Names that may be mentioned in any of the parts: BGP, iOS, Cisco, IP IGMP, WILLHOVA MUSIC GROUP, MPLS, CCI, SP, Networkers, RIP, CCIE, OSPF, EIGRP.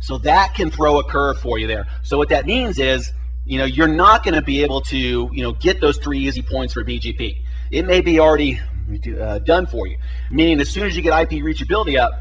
So that can throw a curve for you there. So what that means is, you know, you're not going to be able to, you know, get those 3 easy points for BGP. It may be already done for you, meaning as soon as you get IP reachability up,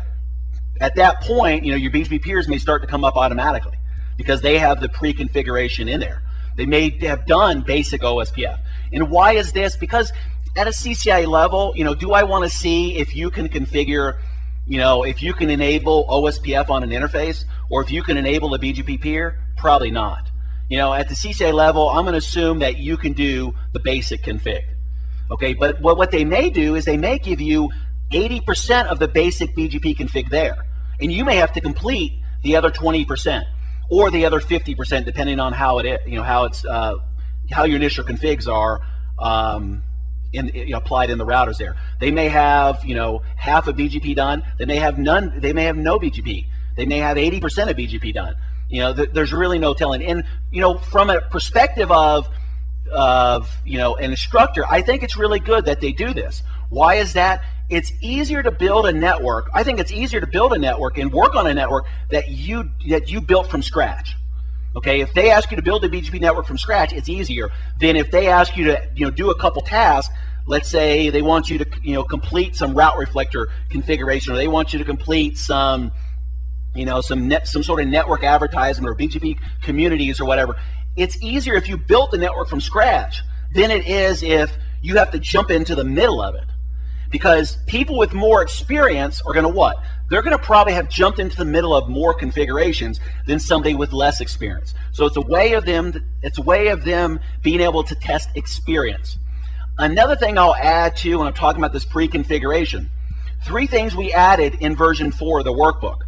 at that point, you know, your BGP peers may start to come up automatically because they have the pre-configuration in there. They may have done basic OSPF. And why is this? Because at a CCI level, you know, do I want to see if you can configure, you know, if you can enable OSPF on an interface or if you can enable a BGP peer? Probably not. You know, at the CCI level, I'm going to assume that you can do the basic config. Okay, but what they may do is they may give you 80% of the basic BGP config there, and you may have to complete the other 20% or the other 50%, depending on how it, you know, how it's how your initial configs are applied in the routers. There, they may have, you know, half of BGP done. They may have none. They may have no BGP. They may have 80% of BGP done. You know, there's really no telling. And you know, from a perspective of you know, an instructor, I think it's really good that they do this. Why is that? It's easier to build a network. I think it's easier to build a network and work on a network that you built from scratch. Okay, if they ask you to build a BGP network from scratch, it's easier than if they ask you to, you know, do a couple tasks. Let's say they want you to, you know, complete some route reflector configuration, or they want you to complete some, you know, some sort of network advertisement or BGP communities or whatever. It's easier if you built the network from scratch than it is if you have to jump into the middle of it. Because people with more experience are going to what? They're going to probably have jumped into the middle of more configurations than somebody with less experience. So it's a way of them. It's a way of them being able to test experience. Another thing I'll add to when I'm talking about this pre-configuration, 3 things we added in version 4 of the workbook.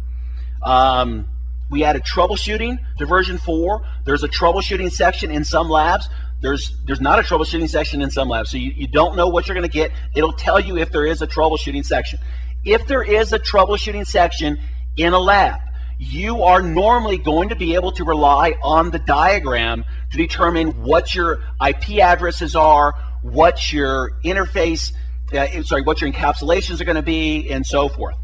We added troubleshooting to version 4. There's a troubleshooting section in some labs. There's not a troubleshooting section in some labs, so you don't know what you're going to get. It'll tell you if there is a troubleshooting section. If there is a troubleshooting section in a lab, you are normally going to be able to rely on the diagram to determine what your IP addresses are, what your interface, what your encapsulations are going to be, and so forth.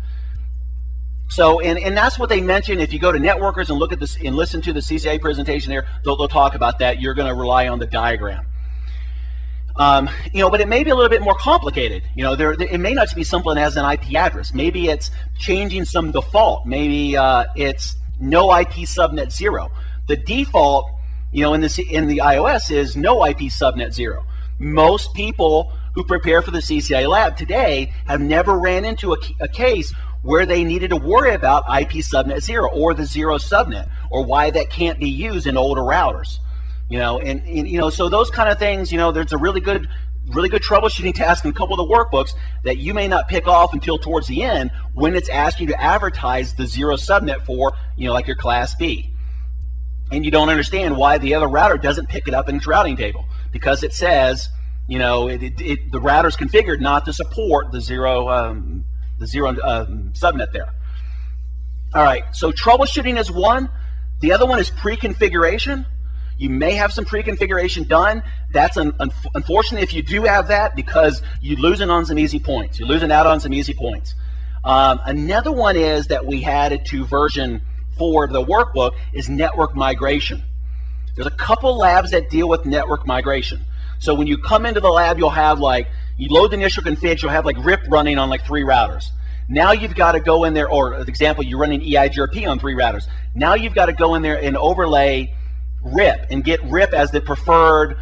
So, and that's what they mentioned. If you go to Networkers and look at this and listen to the CCIE presentation there, they'll talk about that. You're going to rely on the diagram. You know, but it may be a little bit more complicated. You know, it may not be simple as an IP address. Maybe it's changing some default. Maybe it's no IP subnet 0. The default, you know, in the iOS is no IP subnet 0. Most people who prepare for the CCIE lab today have never ran into a case where they needed to worry about IP subnet 0 or the 0 subnet, or why that can't be used in older routers. You know, and you know, so those kind of things, you know, there's a really good troubleshooting task in a couple of the workbooks that you may not pick off until towards the end when it's asking you to advertise the 0 subnet for, you know, like your class B. And you don't understand why the other router doesn't pick it up in its routing table, because it says, you know, the router's configured not to support the 0 subnet there. All right, so troubleshooting is one. The other one is pre-configuration. You may have some pre-configuration done. That's unfortunate if you do have that, because you're losing on some easy points. You're losing out on some easy points. Another one is that we added to version 4 of the workbook is network migration. There's a couple labs that deal with network migration. So when you come into the lab, you'll have like, you load the initial config, you'll have like RIP running on like 3 routers. Now you've got to go in there, or for example, you're running EIGRP on 3 routers. Now you've got to go in there and overlay RIP and get RIP as the preferred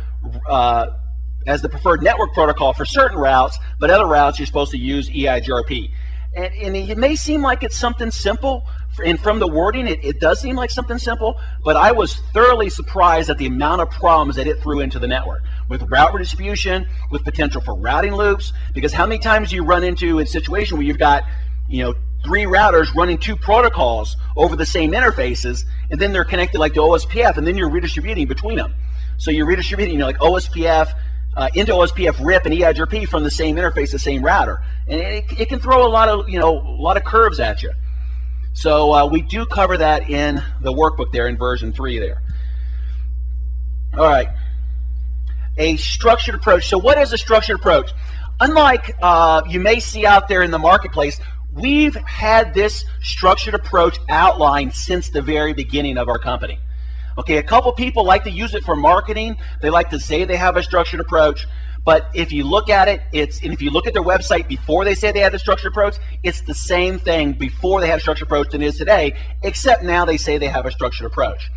network protocol for certain routes, but other routes you're supposed to use EIGRP. And it may seem like it's something simple, and from the wording, it does seem like something simple, but I was thoroughly surprised at the amount of problems that it threw into the network, with route redistribution, with potential for routing loops, because how many times do you run into a situation where you've got, you know, 3 routers running 2 protocols over the same interfaces, and then they're connected like to OSPF, and then you're redistributing between them. So you're redistributing, you know, like OSPF, into OSPF, RIP, and EIGRP from the same interface, the same router, and it can throw a lot of, you know, a lot of curves at you. So we do cover that in the workbook there in version 3 there. All right, a structured approach. So what is a structured approach? Unlike you may see out there in the marketplace, We've had this structured approach outlined since the very beginning of our company. Okay, a couple people like to use it for marketing. They like to say they have a structured approach, but if you look at it, and if you look at their website before they say they had the structured approach, it's the same thing before they had a structured approach than it is today, except now they say they have a structured approach.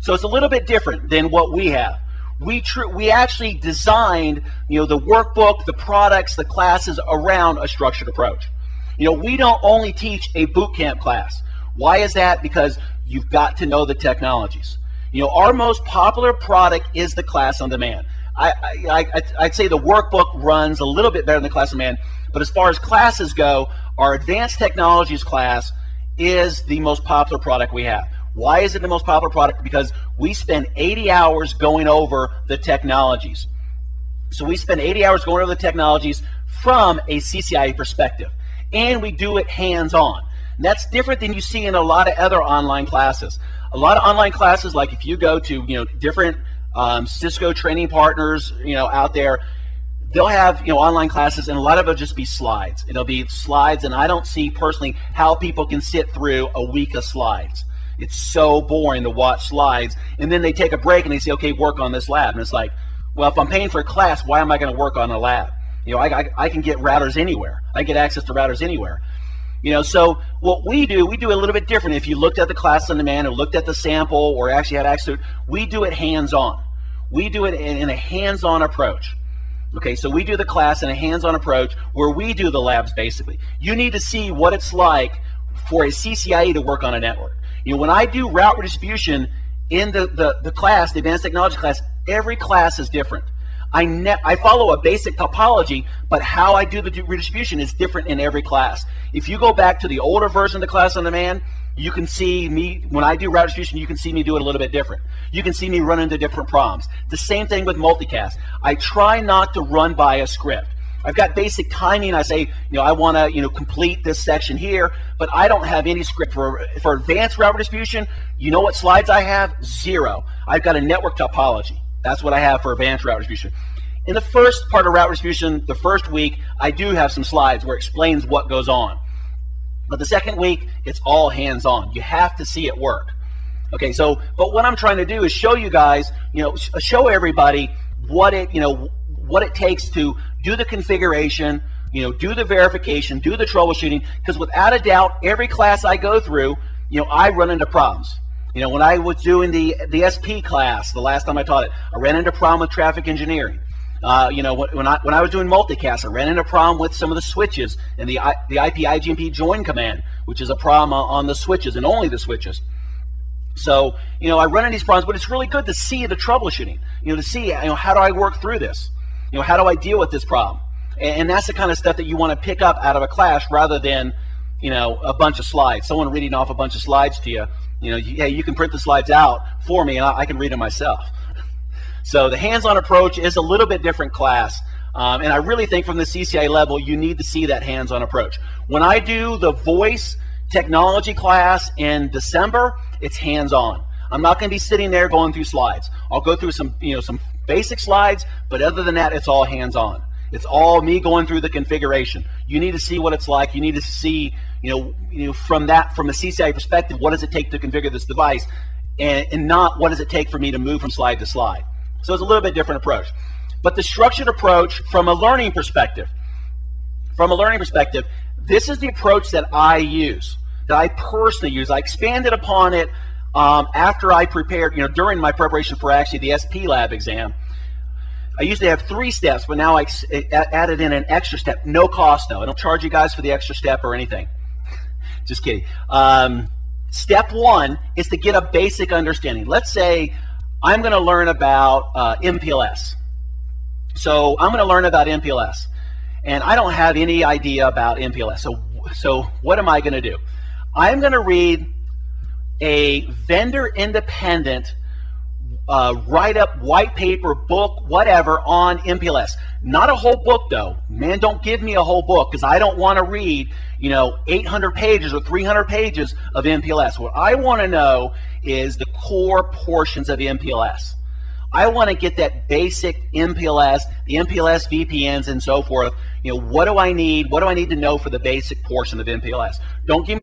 So it's a little bit different than what we have. We actually designed, the workbook, the products, the classes around a structured approach. We don't only teach a boot camp class. Why is that? Because you've got to know the technologies. Our most popular product is the class on demand. I'd say the workbook runs a little bit better than the class on demand, but as far as classes go, our advanced technologies class is the most popular product we have. Why is it the most popular product? Because we spend 80 hours going over the technologies. So we spend 80 hours going over the technologies from a CCIE perspective, and we do it hands-on. That's different than you see in a lot of other online classes. A lot of online classes, like if you go to different Cisco training partners out there, they'll have online classes, and a lot of it will just be slides. It'll be slides, and I don't see personally how people can sit through a week of slides. It's so boring to watch slides, and then they take a break and they say, okay, work on this lab. And it's like, well, if I'm paying for a class, why am I going to work on a lab? I can get routers anywhere. I get access to routers anywhere. So what we do it a little bit different. If you looked at the class on demand or looked at the sample or actually had access to it, we do it hands-on. We do it in a hands-on approach. Okay, so we do the class in a hands-on approach where we do the labs basically. You need to see what it's like for a CCIE to work on a network. When I do route redistribution in the class, the advanced technology class, every class is different. I follow a basic topology, but how I do the redistribution is different in every class. If you go back to the older version of the class on demand, you can see me, when I do route distribution, you can see me do it a little bit different. You can see me run into different problems. The same thing with multicast. I try not to run by a script. I've got basic timing. I say, I want to, complete this section here, but I don't have any script for advanced route distribution. You know what slides I have? Zero. I've got a network topology. That's what I have for advanced route distribution. In the first part of route distribution, the first week, I do have some slides where it explains what goes on. But the second week, it's all hands-on. You have to see it work. Okay, so, but what I'm trying to do is show you guys, show everybody what it takes to do the configuration, do the verification, do the troubleshooting, because without a doubt, every class I go through, I run into problems. When I was doing the SP class, the last time I taught it, I ran into a problem with traffic engineering. When I was doing multicast, I ran into a problem with some of the switches and the IP IGMP join command, which is a problem on the switches and only the switches. So, I run into these problems, but it's really good to see the troubleshooting, to see, how do I work through this? How do I deal with this problem? And that's the kind of stuff that you want to pick up out of a class rather than, a bunch of slides. Someone reading off a bunch of slides to you. Hey, you can print the slides out for me, and I can read them myself. So the hands-on approach is a little bit different class. And I really think from the CCIE level, you need to see that hands-on approach. When I do the voice technology class in December, it's hands-on. I'm not going to be sitting there going through slides. I'll go through some, some basic slides, but other than that, it's all hands-on. It's all me going through the configuration. You need to see what it's like. You need to see, from a CCIE perspective, what does it take to configure this device, and not what does it take for me to move from slide to slide. So it's a little bit different approach. But the structured approach from a learning perspective, this is the approach that I use, that I personally use. I expanded upon it after I prepared, during my preparation for actually the SP lab exam. I used to have 3 steps, but now I added in an extra step. No cost, though. I don't charge you guys for the extra step or anything. Just kidding. Step 1 is to get a basic understanding. Let's say I'm going to learn about MPLS. So I'm going to learn about MPLS, and I don't have any idea about MPLS. So what am I going to do? I'm going to read a vendor-independent write-up, white paper, book, whatever, on MPLS. Not a whole book, though. Man, don't give me a whole book, because I don't want to read, 800 pages or 300 pages of MPLS. What I want to know is the core portions of MPLS. I want to get that basic MPLS, the MPLS VPNs and so forth, What do I need? What do I need to know for the basic portion of MPLS? Don't give me